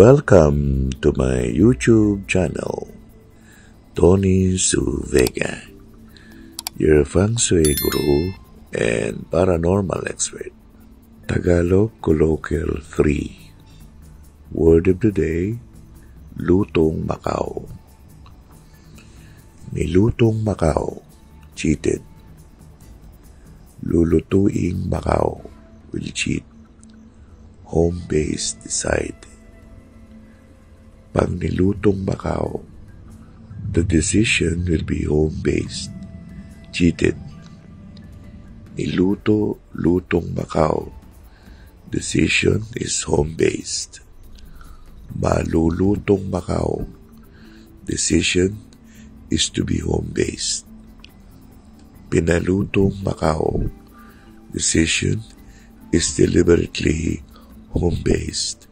Welcome to my YouTube channel, Tony Suvega, your Feng Shui Guru and Paranormal Expert. Tagalog Colloquial 3. Word of the Day, Lutong-macau. Ni Lutong-macau, cheated. Lulutuing-macau will cheat. Home base decide. Pag ni Lutong-macau, the decision will be home based. Cheated. Ni Lutong-macau, decision is home based. Malulutong-macau, decision is to be home based. Pinalutong-macau, decision is deliberately home based.